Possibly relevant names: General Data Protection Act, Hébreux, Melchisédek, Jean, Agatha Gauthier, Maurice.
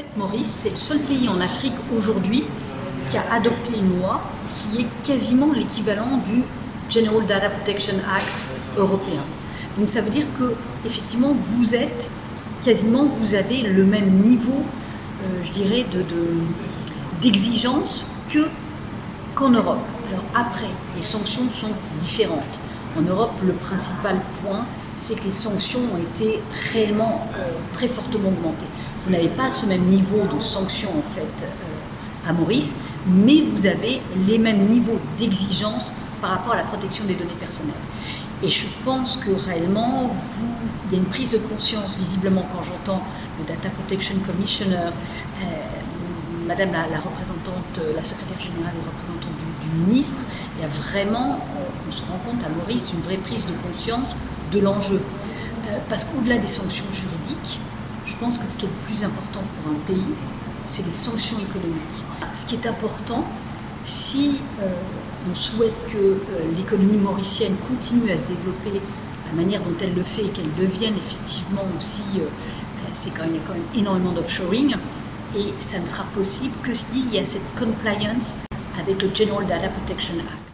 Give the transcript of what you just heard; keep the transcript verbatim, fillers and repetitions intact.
fait, Maurice, c'est le seul pays en Afrique aujourd'hui qui a adopté une loi qui est quasiment l'équivalent du General Data Protection Act européen. Donc ça veut dire que, effectivement, vous êtes, quasiment, vous avez le même niveau, euh, je dirais, de, de, d'exigence que qu'en Europe. Alors après, les sanctions sont différentes. En Europe, le principal point, c'est que les sanctions ont été réellement euh, très fortement augmentées. Vous n'avez pas ce même niveau de sanctions, en fait, euh, à Maurice, mais vous avez les mêmes niveaux d'exigence par rapport à la protection des données personnelles. Et je pense que réellement, vous, il y a une prise de conscience, visiblement, quand j'entends le Data Protection Commissioner, euh, Madame la, la représentante, la secrétaire générale et représentante du, du ministre, il y a vraiment, on, on se rend compte à Maurice, une vraie prise de conscience de l'enjeu. Euh, parce qu'au-delà des sanctions juridiques, je pense que ce qui est le plus important pour un pays, c'est les sanctions économiques. Ce qui est important, si euh, on souhaite que euh, l'économie mauricienne continue à se développer de la manière dont elle le fait et qu'elle devienne effectivement aussi, euh, c'est quand il y a quand même énormément d'offshoring, et ça ne sera possible que s'il y a cette compliance avec le General Data Protection Act.